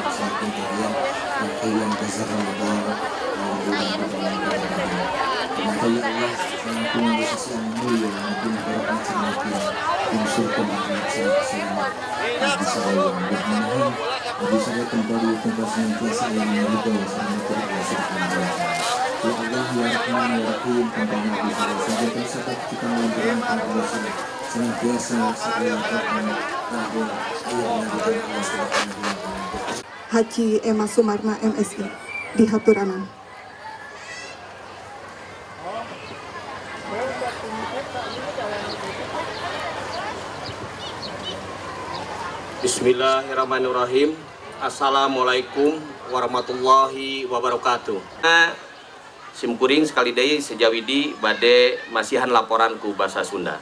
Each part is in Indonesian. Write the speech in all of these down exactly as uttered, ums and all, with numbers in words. pasar pencarian, maka yang besar Ramadan maka ya Allah mengampuni dosa yang mulia, mengampuni berapa cerita yang surga maklum selamat bagi saya yang bermanfaat bagi saya kembali tempat senantiasa yang mengubah sama terbiasa. Ya Allah, ya Rahman, ya Rahim, kembali lagi sajakan sebab kita menjalankan dosa senantiasa segala kata tahun ayat dari Haji Ema Sumarna M S I di Haturanan. Bismillahirrahmanirrahim. Assalamualaikum warahmatullahi wabarakatuh. Simkuring sekali deui sejawidi bade masihan laporanku bahasa Sunda.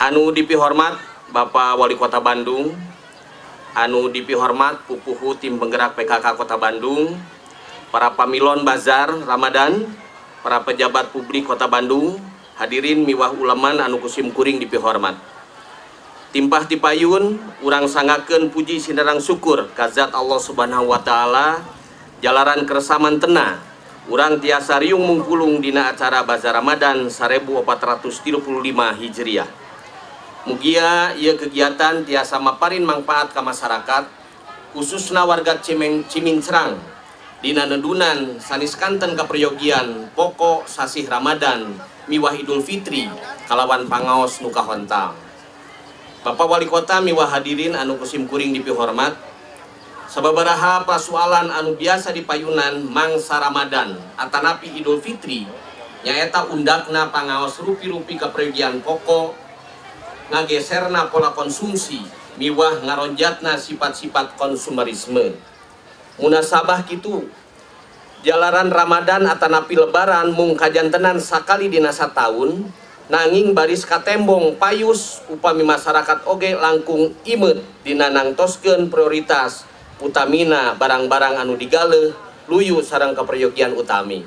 Anu dipihormat Bapak Wali Kota Bandung, anu dipihormat Pupuhu Tim Penggerak P K K Kota Bandung, para pamilon bazar Ramadan, para pejabat publik Kota Bandung, hadirin miwah uleman anu kusimkuring dipihormat. Timpah tipayun urang sangakeun puji sinarang syukur ka zat Allah Subhanahu wa taala jalaran keresaman tena. Urang tiasa riung mungkulung dina acara bazar Ramadan seribu empat ratus tiga puluh lima Hijriah. Mugia ieu kegiatan tiasa maparin manfaat ka masyarakat, khususna warga Cimincrang dina nedunan sanes kanten kapriogian pokok sasih Ramadan miwah Idul Fitri kalawan pangaos nu kahontam. Bapak Walikota miwah hadirin anu kusimkuring dipihormat, sababaraha pasualan anu biasa di payunan mangsa Ramadan atanapi Idul Fitri nyaeta undakna pangaos rupi-rupi kapriogian pokok ngageserna pola konsumsi miwah ngaronjatna sifat-sifat konsumerisme. Munasabah kitu jalaran Ramadan atanapi lebaran mung kajantenan sakali dina sataun nanging baris katembong payus upami masyarakat oge langkung imeut dina nangtoskeun prioritas utamina barang-barang anu digale luyu sarang kaperyogian utami.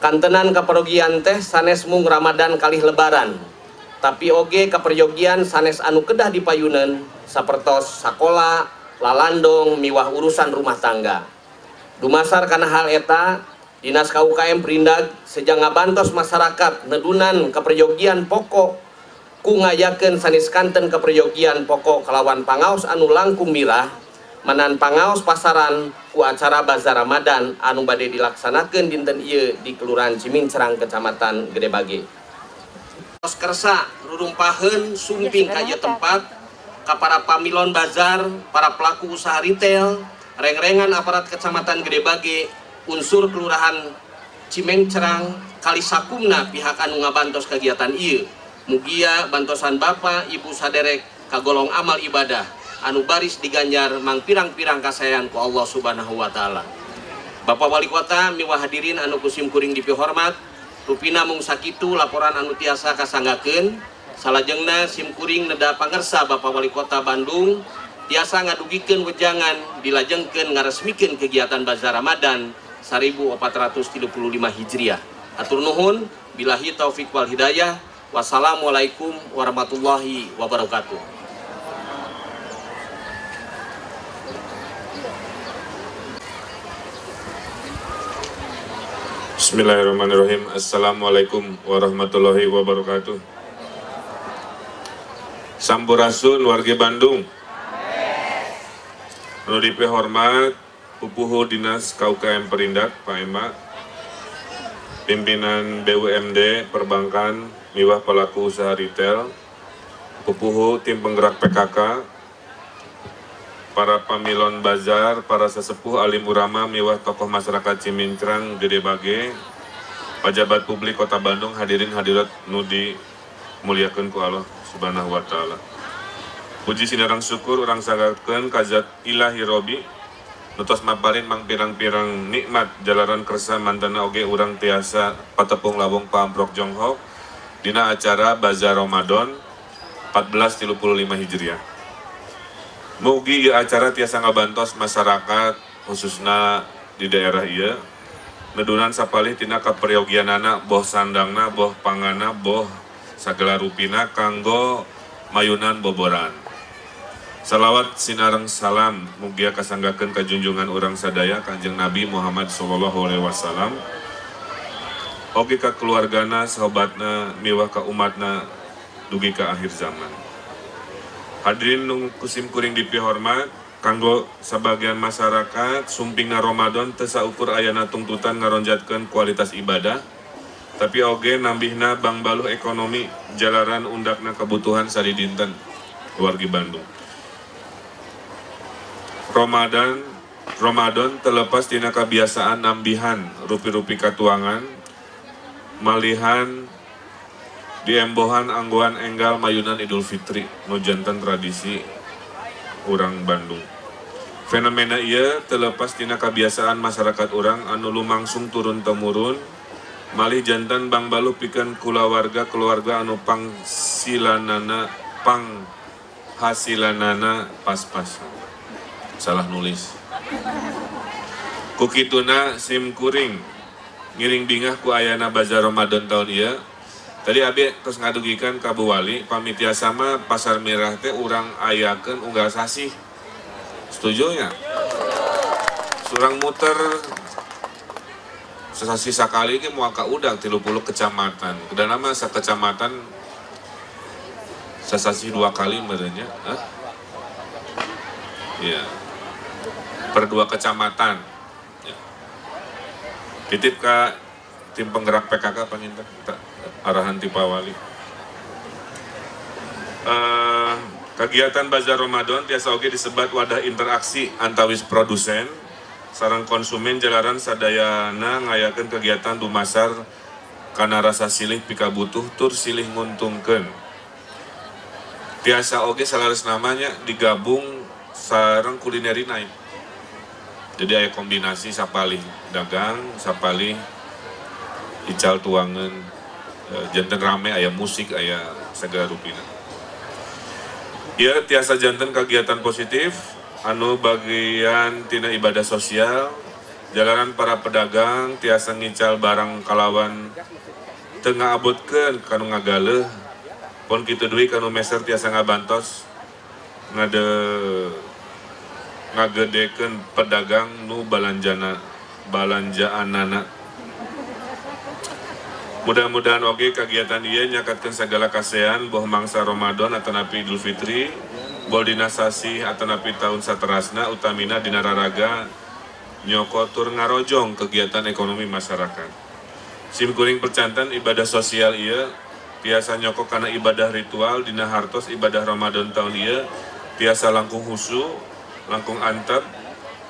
Kantenan kaperyogian teh sanes mung Ramadan kalih lebaran, tapi oge kaperyogian sanes anu kedah dipayuneun sapertos sakola, lalandong, miwah urusan rumah tangga. Dumasar kana hal eta, Dinas K U K M Perindag sejang ngabantos masyarakat nedunan kaperyogian pokok ku ngayakeun sanes kanten kaperyogian pokok kalawan pangaos anu langkung mirah manan pangaos pasaran ku acara bazar Ramadan anu bade dilaksanakeun dinten ieu di Kelurahan Cimincrang, Kecamatan Gede Bage. Tos kersa rurumpaheun sumping ka ieu tempat ka para pamilon bazar, para pelaku usaha retail, reng-rengan aparat Kecamatan Gede Bage, unsur Kelurahan Cimincrang, kalisakumna pihak anu ngabantos kegiatan ieu. Mugia bantosan Bapak, Ibu saderek kagolong amal ibadah anu baris diganjar mang pirang-pirang kasayan ku Allah Subhanahu wa taala. Bapak Walikota miwah hadirin anu kusimkuring dipihormat, rupina mung sakitu laporan anu tiasa kasanggakeun. Salajengna simkuring neda pangersa Bapak Walikota Bandung tiasa ngadugikeun wejangan dilajengkeun ngaresmikeun kegiatan bazar Ramadan seribu empat ratus tiga puluh lima Hijriah. Atur nuhun, billahi taufik wal hidayah. Wassalamualaikum warahmatullahi wabarakatuh. Bismillahirrahmanirrahim. Assalamualaikum warahmatullahi wabarakatuh. Sampurasun warga Bandung. Anu dipihormat Pupuhu Dinas K U K M Perindag Pak Ema, pimpinan B U M D Perbankan miwah pelaku usaha retail, Pupuhu Tim Penggerak P K K, para pamilon bazar, para sesepuh alim ulama miwah tokoh masyarakat Cimincrang, Gede Bage, pejabat publik Kota Bandung, hadirin hadirat nu dimuliakeun ku Allah Subhanahu wa taala. Puji sinarang syukur urang sanggakeun ka zat Ilahi Robi, nu tos maparin mang pirang-pirang nikmat jalaran kersa mantana oge urang tiasa patepung lawung paamprok jonghok dina acara bazar Ramadan seribu empat ratus tiga puluh lima Hijriah. Mugi ieu acara tiasa ngabantos masyarakat khususna di daerah ieu nedunan sapalih tina kaperyogianana boh sandangna, boh pangana, boh sagala rupina kanggo mayunan boboran. Salawat sinareng salam mugia kasanggakeun ka junjungan urang sadaya Kanjeng Nabi Muhammad sallallahu alaihi wasallam. Oge ka keluargana, sahabatna, miwah ka umatna dugi ka akhir zaman. Hadirin nu kusim kuring dipihormat, kanggo sebagian masyarakat sumpingan Ramadan teu saukur ayana tuntutan ngaronjatkeun kualitas ibadah, tapi oge nambihna bangbaluh ekonomi jalaran undakna kebutuhan sari dinten wargi Bandung. Ramadan, Ramadan terlepas tina kebiasaan nambihan rupi-rupi katuangan, malihan diembohan angguan enggal mayunan Idul Fitri, nujantan tradisi urang Bandung. Fenomena ia terlepas tina kebiasaan masyarakat urang anu lumangsung turun temurun, malih jantan bang balu pikan kula warga keluarga anu pangsilanana panghasilanana pas-pasan. Salah nulis kukituna sim kuring ngiring bingah ku ayana bazar Ramadan tahun iya. Tadi abi terus ngadugikan kabu wali pamitia sama pasar merah teh urang ayakeun unggal sasih, setuju nya? Surang muter sesasi sakali ke muaka udang tilu puluh kecamatan, dan nama sekecamatan sesasi dua kali merenya. Hah? Ya, per dua kecamatan. Ya. Titip ke tim penggerak P K K penginter arahan tipe wali. Eh, kegiatan bazar Ramadan biasa oge disebat wadah interaksi antawis produsen sareng konsumen jalaran sadayana ngayakeun kegiatan dumasar kana rasa silih pika butuh tur silih nguntungkeun. Biasa oge salaras namanya digabung sarang kulineri naik, jadi ada kombinasi sapalih dagang, sapalih ical tuangan, e, jantan rame, ayam musik, ayam segala rupina. Ya, tiasa jantan kegiatan positif, anu bagian tina ibadah sosial, jalanan para pedagang, tiasa ngical barang kalawan, tengah abotkan, kanu ngagaleh, pon kitu deui kanu meser tiasa ngabantos, ngade ngagedeken pedagang nu balanjana balanjaan anak. Mudah-mudahan oke kegiatan dia nyakatkan segala kasehan boh mangsa Ramadan atanapi Idul Fitri, boh dinasasi atanapi tahun saterasna, utamina dinararaga nyokotur ngarojong kegiatan ekonomi masyarakat. Sim kuring percantan ibadah sosial iya tiasa nyokok karena ibadah ritual dina hartos ibadah Ramadan tahun iya tiasa langkung husu, langkung antep,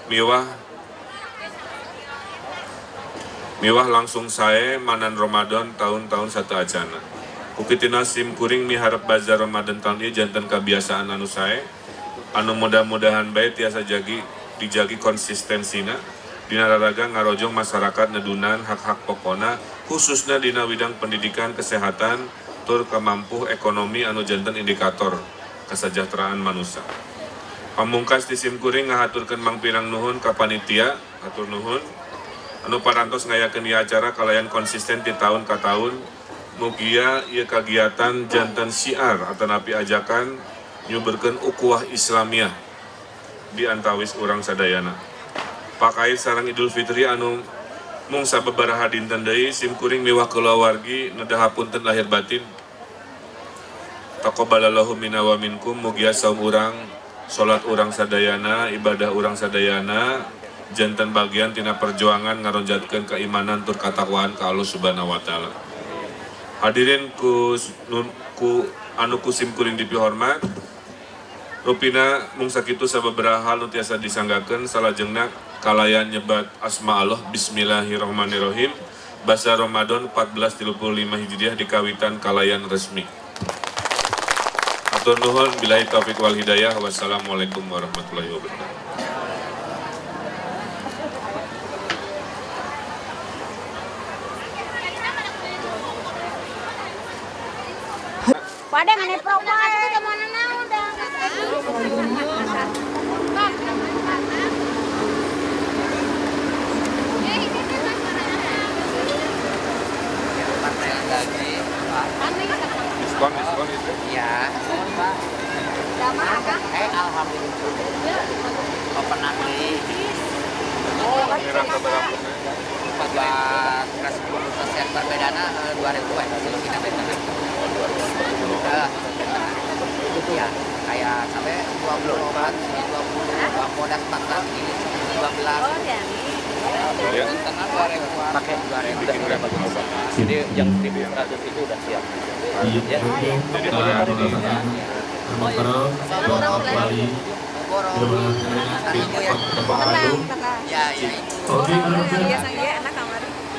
miwah, miwah langsung sae manan Ramadan tahun-tahun satu ajana. Kukitina sim kuring miharap bazar Ramadan tahun iya jantan kebiasaan anu sae, anu mudah-mudahan baik tiasa jagi dijagi konsistensina, dina raraga ngarojong masyarakat nedunan hak-hak pokona, khususnya dina widang pendidikan, kesehatan, tur kemampuan ekonomi anu jantan indikator kesejahteraan manusia. Pamungkas di sim kuring ngahaturkeun mang pirang nuhun ka panitia, atur nuhun anu parantos ngayakeun ieu acara kalayan konsisten di tahun ka tahun. Mugia ieu kegiatan jantan syiar atanapi ajakan nyuberkeun ukuah Islamiyah di antawis urang sadayana. Pakait sarang Idul Fitri anu mung sababaraha dinten deui sim kuring miwah kulawargi nedahapunten lahir batin. Taqabbalallahu minna wa minkum, mugia saum urang, salat urang sadayana, ibadah urang sadayana, jantan bagian tina perjuangan ngaronjatkeun keimanan tur katakwaan ka Allah Subhanahu wa taala. Hadirin ku, ku anu kusim kuring dipihormat, rupina mung sakitu sababaraha nu tiasa disanggakeun salajengna kalayan nyebat asma Allah bismillahirrahmanirrahim bazar Ramadan seribu empat ratus tiga puluh lima Hijriah di kawitan kalayan resmi. Atur nuhun billahi taufik wal hidayah, wassalamualaikum warahmatullahi wabarakatuh. Pade ngene promoan itu ke mana udah. Diskon diskon itu. Iya. Pak. Sama kan? Eh, alhamdulillah. Menyerang ke berapa? empat belas, sepuluh persen perbedaannya dua ribu rupiah. Sebelum kita beli. Ya, kayak sampai dua puluh empat, dua puluh, dua puluh empat, dua belas. Jadi yang seribu seratus itu udah siap. Jadi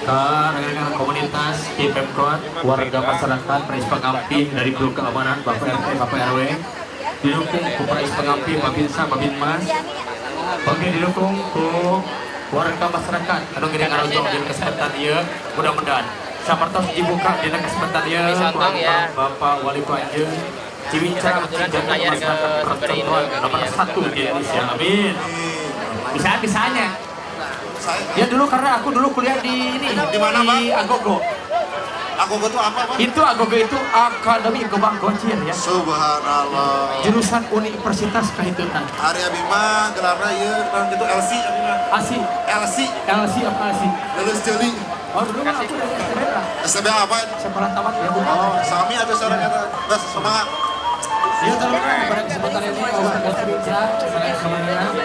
rekan-rekan komunitas di Pemkot, warga masyarakat, Prespa Kamping dari Biro Keamanan, Bapak R T, Bapak R W, didukung ku Prespa Kamping, Babinsa, Babinmas, oke didukung ku warga masyarakat, anu gede ngarojong di kesempatan ieu, mudah-mudahan samartos dibuka di kesempatan ieu, Bapak Wali Panjung, Cimincrang, Cimincrang masyarakat percontohan nomor satu di Indonesia, amin. Bisa bisanya. Ya dulu karena aku dulu kuliah di ini di mana di Agogo. Agogo itu apa? Bang? Itu Agogo itu Akademi Gebang Gocir ya. Subhanallah. Jurusan Universitas Kahitutan. Arya Bima gelarna ieu kan itu L C Asi. L C L C apa Asi? Lulus jeli. Oh dulu aku S M A apa? Sekolah tamat ya. Oh, sami atau seorang kata. Terus semangat. Iya terus pada kesempatan ini aku akan cerita mengenai semangat. Aku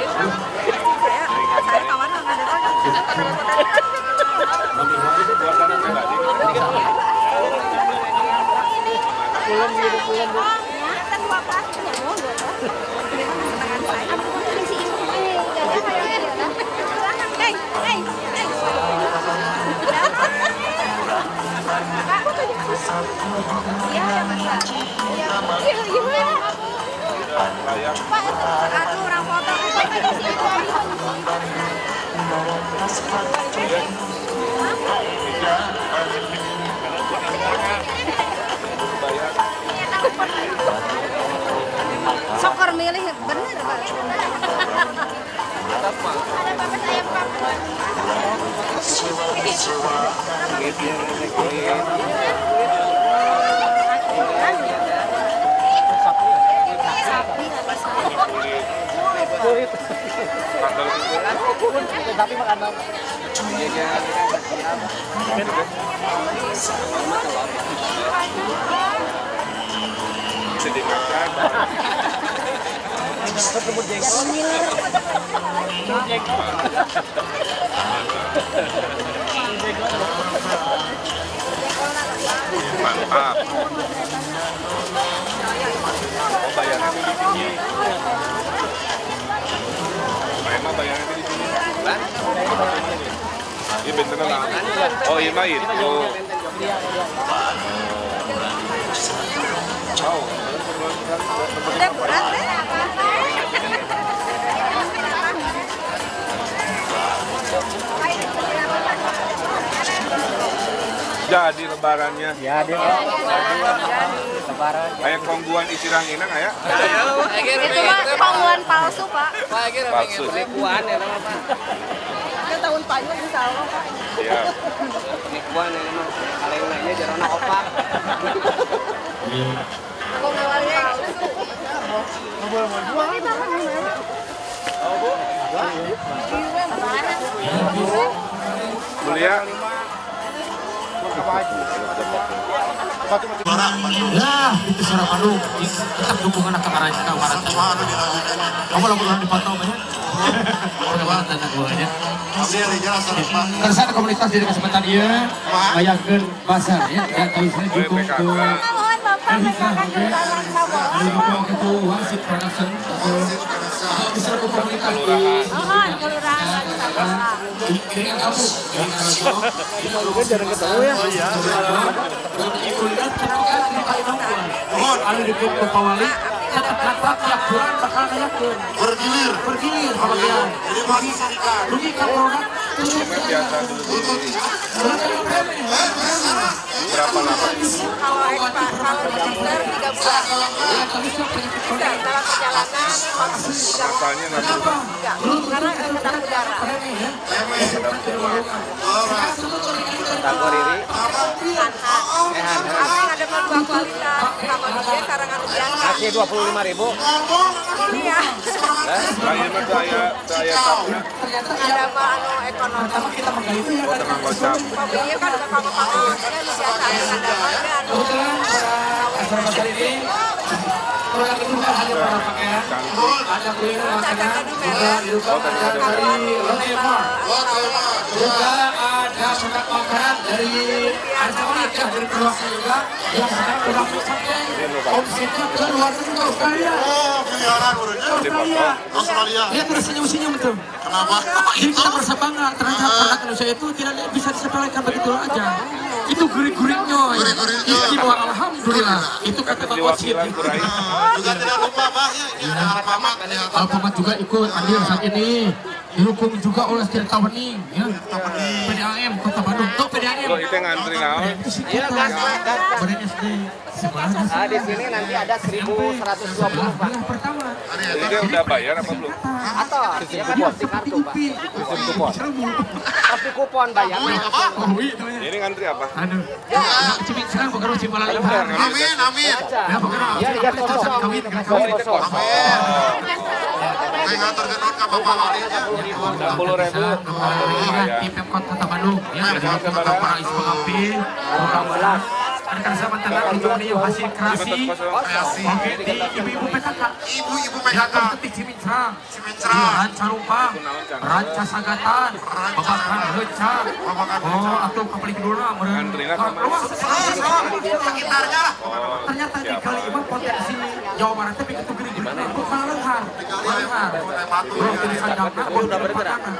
orang foto sokor milih bener Pak. Ada apa saya Pak? Tapi makan banget. Mantap. Ini bentuknya lama. Oh iya main. Oh. Ciao. Udah berat deh. Jadi lebarannya. Ya dia. Lebaran. Kayak kongguan isirang inang aya. Itu mah kongguan palsu, Pak. Palsu. Kongguan ya nama, Pak. Tahun panjang insya Allah Pak. Iya. Nikwan yang emang kaleng lainnya jarana opak. Aku ngawalnya. Ngobrol sama dua. Oh Bu. Mulia. Lah, itu suara Bandung. Tetap dukungan akan arah ke barat. Kamu lakukan dipantau banyak. Keresan komunitas di kesempatan iya bayangkan pasar ya dan terusnya dukung ke Hiswana dukung ke wasit production di seluruh komunitas di dengan kamu juga jarang ketemu ya dan ibu lihat kenapa di Perindag ada dukung ke Pawali tetap rapat laporan bakal kayakun bergilir bergilir bagian jadi masih serikat rugi kaporan cuma biasa dulu berapa lama kalau ekspor kalau diantar tiga bulan dalam perjalanan waktu tiga bulannya enggak karena kedap udara kategori ehan ehan ada dua kualitas sama dia karangan biasa masih dua puluh lima ribu iya saya saya ada apa anu karena kita mengganti ya kan kocak. Iya kan udah panggung-panggung ya disiasa kadang-kadang. Kebetulan acara kali ini produk itu ada para pakaian, ada kuliner makanan, juga dari Alfamart, juga ada produk makanan dari Alfamart ya dari Carrefour juga yang sekarang udah sampai omsetnya ke luar negeri Australia. Oh, miliaran urunya Australia. Australia. Dia tersenyum-senyum tuh. Kenapa? Jadi kita bersemangat terhadap produk Indonesia itu tidak bisa disepelekan begitu aja. Itu gurih-gurihnya, istimewa alhamdulillah. Itu kata Pak Wasid. Juga tidak lupa Pak, ini ada Alfamart. Alfamart juga ikut hadir saat ini. Didukung juga oleh Circle K ya. P D A M Kota Bandung. Tuh P D A M. Loh itu ngantri naon? Iya gas gas. Badannya sedih. Di sini nanti ada seribu seratus dua puluh Pak. Pertama. Jadi dia udah bayar apa belum? Atau dia kan pasti kartu Pak. Pasti kupon. Pasti kupon bayar. Ini ngantri apa? Aduh. Cimincrang bukan Cimalang. Amin amin. Ya bukan. Ya ya kosong. Amin. Ngatur-ngatur ke Bapak Wali enam puluh ribu di Pemkot Kota Bandung ya, untuk para Isma Kampi rekan sahabat tenang untuk di hasil kreasi di ibu-ibu P K K ibu-ibu P K K di Cimincrang Rancarupang Rancasagatan Babakan Hecang atau Kapalik Dona luas sekitarnya ternyata di Kalima potensi Jawa Barat tapi itu gini gini itu kalahan kalahan belum jadi sandangnya belum dapat tangan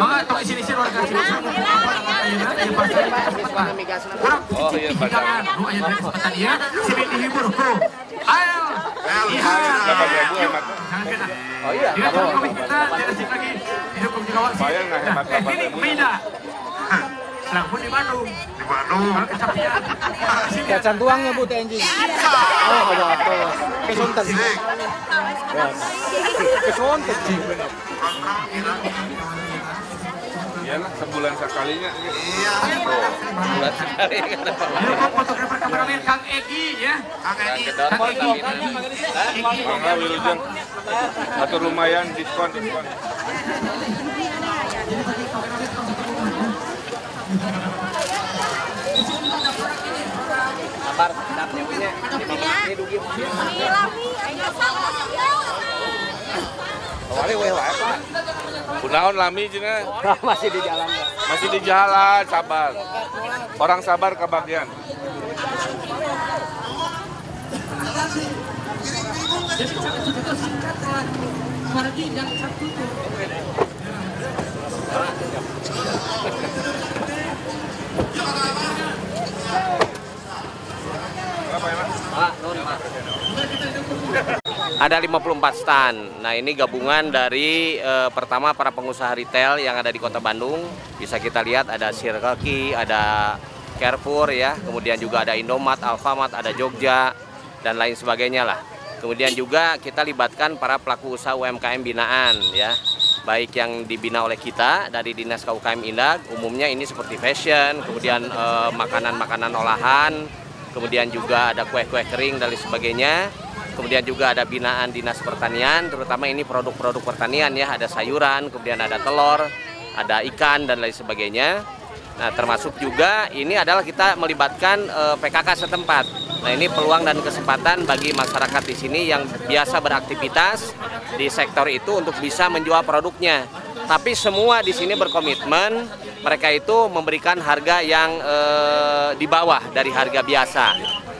maka tolong isi-isi warga Cimincrang kurang kecil pinggangan lu ayah dari kesempatan dia sini dihibur tuh ayo iya oh iya dia kalau kami kita dia resip lagi hidup kami juga waktu eh ini beda namun di Bandung di Bandung kecapian kacang tuangnya Bu T N G oh ada apa kesunten kesunten bener iyalah sebulan sekalinya iya sebulan sekali kan fotografer kameramen Kang Egi ya Kang Egi Kang Egi Mangga Wilujeng atau lumayan diskon diskon kabar sedapnya punya ini dugi awalnya weh wae Pak kunaon lami cenah masih di jalan masih di jalan sabar orang sabar kebagian jadi itu singkat pergi yang satu tuh ada lima puluh empat stand. Nah ini gabungan dari eh, pertama para pengusaha retail yang ada di Kota Bandung. Bisa kita lihat ada Circle K, ada Carrefour ya, kemudian juga ada Indomaret, Alfamart, ada Jogja dan lain sebagainya lah. Kemudian juga kita libatkan para pelaku usaha U M K M binaan ya, baik yang dibina oleh kita dari Dinas K U K M Indag. Umumnya ini seperti fashion, kemudian makanan-makanan eh, olahan, kemudian juga ada kue-kue kering dan lain sebagainya. Kemudian juga ada binaan dinas pertanian, terutama ini produk-produk pertanian ya, ada sayuran, kemudian ada telur, ada ikan dan lain sebagainya. Nah termasuk juga ini adalah kita melibatkan e, P K K setempat. Nah ini peluang dan kesempatan bagi masyarakat di sini yang biasa beraktivitas di sektor itu untuk bisa menjual produknya. Tapi semua di sini berkomitmen, mereka itu memberikan harga yang e, di bawah dari harga biasa.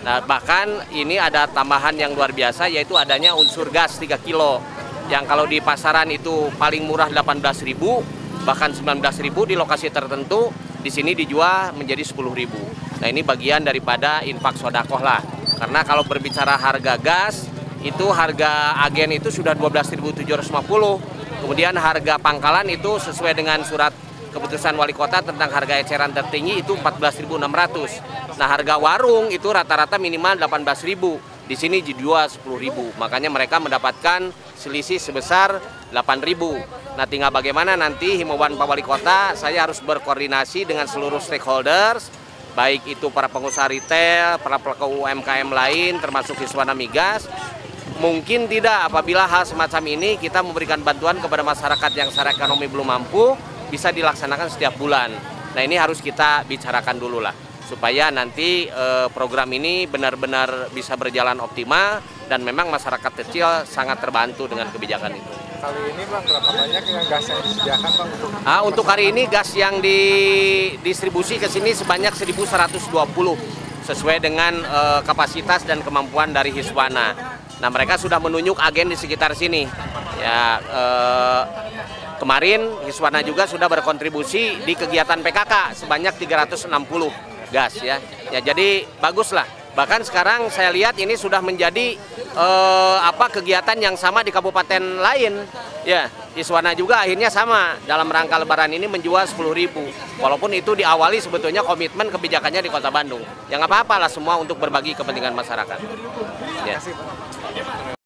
Nah, bahkan ini ada tambahan yang luar biasa yaitu adanya unsur gas tiga kilo yang kalau di pasaran itu paling murah delapan belas ribu bahkan sembilan belas ribu di lokasi tertentu di sini dijual menjadi sepuluh ribu. Nah ini bagian daripada infak sodakoh lah karena kalau berbicara harga gas itu harga agen itu sudah dua belas ribu tujuh ratus lima puluh kemudian harga pangkalan itu sesuai dengan surat keputusan wali kota tentang harga eceran tertinggi itu empat belas ribu enam ratus. Nah harga warung itu rata-rata minimal delapan belas ribu. Di sini dijual sepuluh ribu. Makanya mereka mendapatkan selisih sebesar delapan ribu. Nah tinggal bagaimana nanti himbauan Pak Wali Kota, saya harus berkoordinasi dengan seluruh stakeholders, baik itu para pengusaha retail, para pelaku U M K M lain, termasuk Hiswana Migas. Mungkin tidak apabila hal semacam ini kita memberikan bantuan kepada masyarakat yang secara ekonomi belum mampu. bisa dilaksanakan setiap bulan. Nah ini harus kita bicarakan dulu lah, supaya nanti eh, program ini benar-benar bisa berjalan optimal dan memang masyarakat kecil sangat terbantu dengan kebijakan itu. Kali ini Bang, berapa banyak yang gas yang disediakan Bang? Untuk, ah, untuk hari ini gas yang didistribusi ke sini sebanyak seribu seratus dua puluh sesuai dengan eh, kapasitas dan kemampuan dari Hiswana. Nah mereka sudah menunjuk agen di sekitar sini. Ya, eh, kemarin Hiswana juga sudah berkontribusi di kegiatan P K K sebanyak tiga ratus enam puluh. Gas ya, ya jadi baguslah. Bahkan sekarang saya lihat ini sudah menjadi eh, apa kegiatan yang sama di kabupaten lain. Ya, Hiswana juga akhirnya sama dalam rangka Lebaran ini menjual sepuluh ribu. Walaupun itu diawali sebetulnya komitmen kebijakannya di Kota Bandung. Ya nggak apa-apa lah, semua untuk berbagi kepentingan masyarakat. Ya.